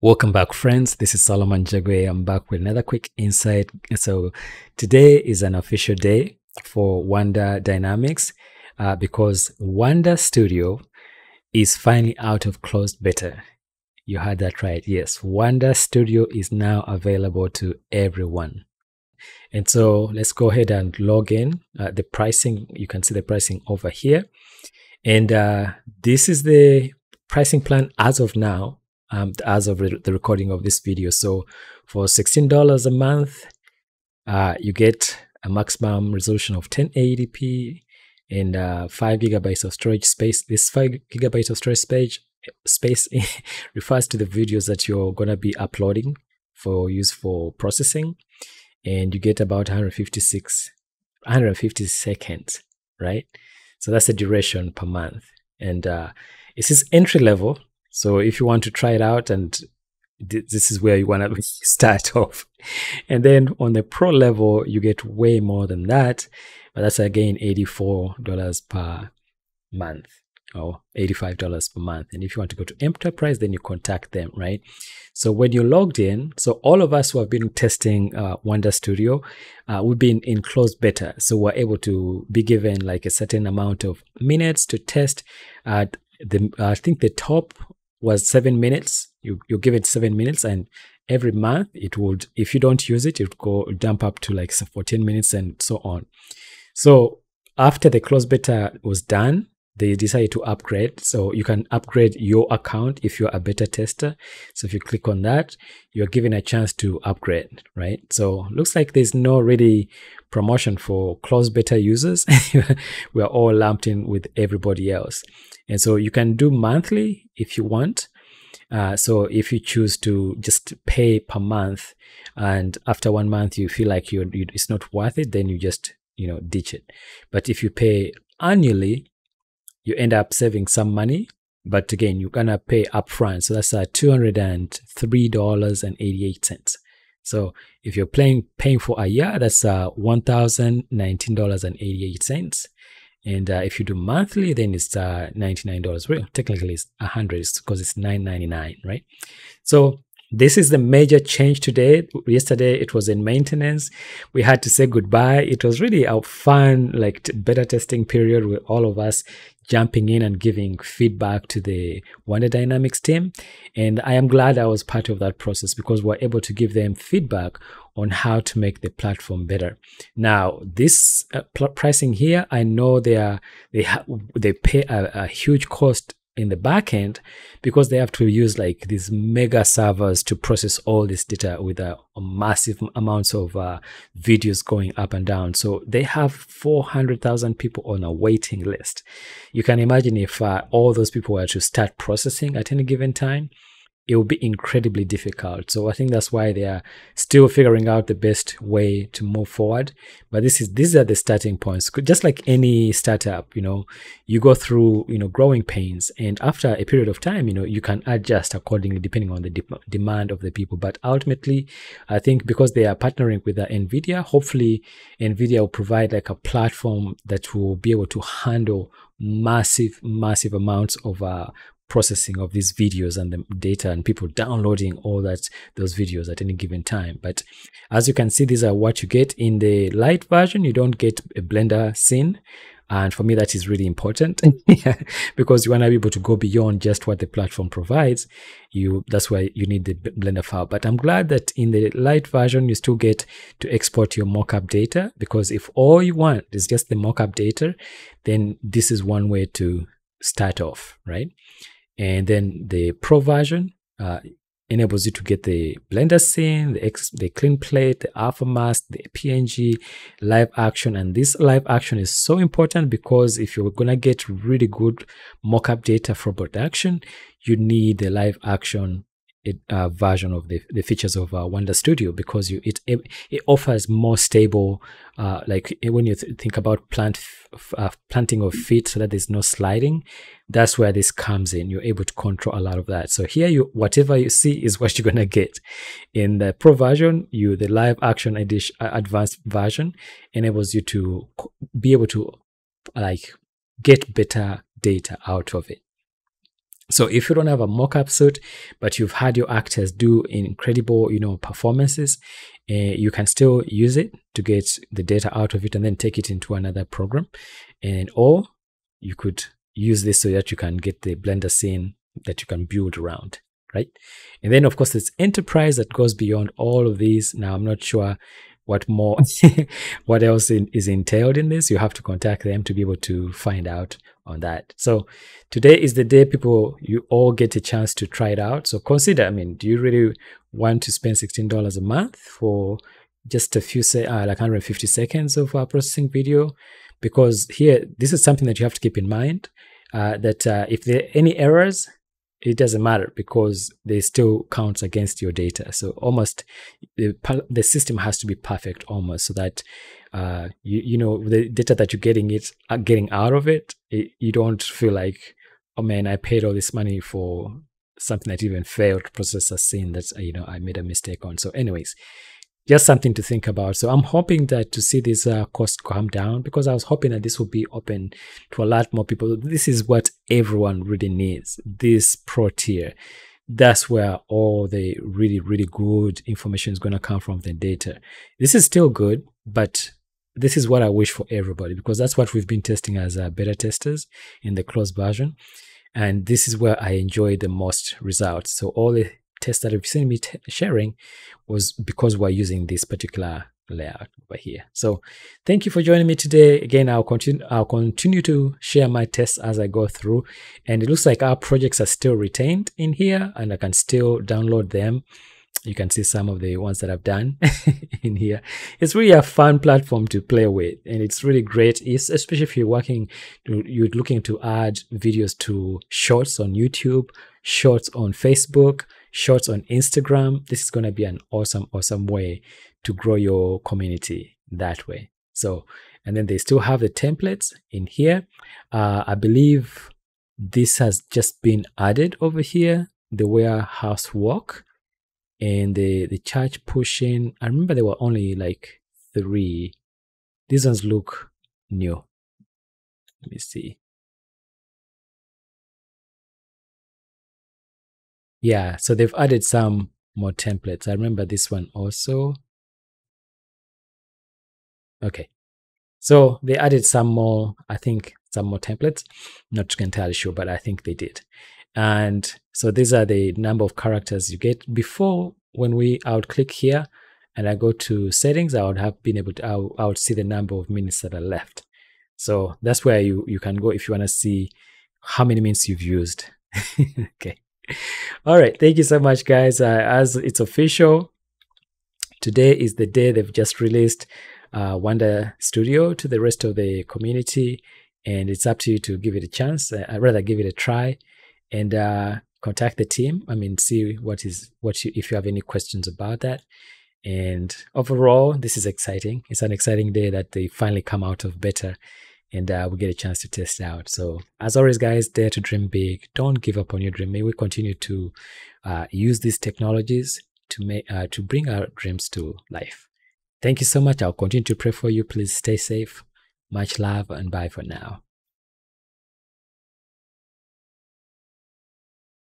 Welcome back, friends. This is Solomon Jagwe. I'm back with another quick insight. So today is an official day for Wonder Dynamics because Wonder Studio is finally out of closed beta. You heard that right. Yes, Wonder Studio is now available to everyone. And so let's go ahead and log in. The pricing, you can see the pricing over here. And this is the pricing plan as of now. As of the recording of this video. So for $16 a month, you get a maximum resolution of 1080p and 5 GB of storage space. This 5 GB of storage space refers to the videos that you're going to be uploading for use for processing. And you get about 150 seconds, right? So that's the duration per month. And this is entry level. So if you want to try it out, and this is where you want to start off. And then on the pro level, you get way more than that. But that's again $84 per month or $85 per month. And if you want to go to enterprise, then you contact them, right? So when you logged in, so all of us who have been testing Wonder Studio, we've been in closed beta. So we're able to be given like a certain amount of minutes to test. I think the top was 7 minutes. You give it 7 minutes, and every month it would, if you don't use it, it would go jump up to like 14 minutes and so on. So after the closed beta was done, they decided to upgrade. So you can upgrade your account if you're a beta tester. So if you click on that, you're given a chance to upgrade, right? So looks like there's no really promotion for closed beta users. We're all lumped in with everybody else. And so you can do monthly if you want. So if you choose to just pay per month, and after 1 month you feel like it's not worth it, then you just, ditch it. But if you pay annually, you end up saving some money, but again, you're gonna pay upfront. So that's $203.88. So if you're paying for a year, that's $1,019.88. And if you do monthly, then it's $99. Well, technically it's $100 because it's $9.99, right? So this is the major change today. Yesterday, it was in maintenance. We had to say goodbye. It was really a fun, like, beta testing period with all of us jumping in and giving feedback to the Wonder Dynamics team. And I am glad I was part of that process because we're able to give them feedback on how to make the platform better. Now, this pricing here, I know they pay a huge cost in the back end because they have to use like these mega servers to process all this data with massive amounts of videos going up and down. So they have 400,000 people on a waiting list. You can imagine if all those people were to start processing at any given time, it will be incredibly difficult. So I think that's why they are still figuring out the best way to move forward. But these are the starting points. Just like any startup, you go through, growing pains. And after a period of time, you can adjust accordingly depending on the demand of the people. But ultimately, I think because they are partnering with Nvidia, hopefully Nvidia will provide like a platform that will be able to handle massive amounts of processing of these videos and the data and people downloading all those videos at any given time. But as you can see, these are what you get in the light version. You don't get a Blender scene. And for me, that is really important because you want to be able to go beyond just what the platform provides. That's why you need the Blender file. But I'm glad that in the light version, you still get to export your mockup data, because if all you want is just the mockup data, then this is one way to start off, right? And then the pro version enables you to get the Blender scene, the clean plate, the alpha mask, the PNG, live action. And this live action is so important because if you're going to get really good mockup data for production, you need the live action version of the features of Wonder Studio, because it offers more stable, like when you think about planting of feet so that there's no sliding. That's where this comes in. You're able to control a lot of that. So here, whatever you see is what you're going to get. In the pro version, the live action edition, advanced version enables you to be able to like get better data out of it. So if you don't have a mock-up suit, but you've had your actors do incredible, performances, you can still use it to get the data out of it and then take it into another program. And or you could use this so that you can get the Blender scene that you can build around, right? And then of course there's enterprise that goes beyond all of these. Now I'm not sure what more, what else is entailed in this. You have to contact them to be able to find out on that. So today is the day, people, you all get a chance to try it out. So consider, do you really want to spend $16 a month for just a few, like 150 seconds of processing video? Because here, this is something that you have to keep in mind, that if there are any errors, it doesn't matter because they still count against your data. So almost the system has to be perfect almost, so that the data that you're getting out of it, you don't feel like, oh man, I paid all this money for something that even failed to process a scene that I made a mistake on. So anyways, just something to think about. So I'm hoping that to see this cost come down, because I was hoping that this would be open to a lot more people. This is what everyone really needs, this pro tier. That's where all the really, really good information is going to come from, the data. This is still good, but this is what I wish for everybody, because that's what we've been testing as beta testers in the closed version. And this is where I enjoy the most results. So all the test that you've seen me sharing was because we're using this particular layout over here. So thank you for joining me today. Again, I'll continue to share my tests as I go through, and it looks like our projects are still retained in here, and I can still download them. You can see some of the ones that I've done in here. It's really a fun platform to play with, and it's really great, especially if you're looking to add videos to shorts on YouTube, shorts on Facebook, shorts on Instagram. This is going to be an awesome way to grow your community that way. So, and then they still have the templates in here. I believe this has just been added over here, the warehouse walk and the church pushing. I remember there were only like 3. These ones look new. Let me see. Yeah, so they've added some more templates. I remember this one also. Okay, so they added some more, I think some more templates. Not entirely sure, but I think they did. And so these are the number of characters you get. Before, when I would click here and I go to settings, I would have been able to, I would see the number of minutes that are left. So that's where you can go if you want to see how many minutes you've used. Okay. All right, thank you so much, guys. As it's official, today is the day they've just released Wonder Studio to the rest of the community, and it's up to you to give it a chance. I'd rather give it a try, and contact the team. See if you have any questions about that. And overall, this is exciting. It's an exciting day that they finally come out of beta, and we get a chance to test it out. So as always, guys, dare to dream big. Don't give up on your dream. May we continue to use these technologies to bring our dreams to life. Thank you so much. I'll continue to pray for you. Please stay safe. Much love, and bye for now.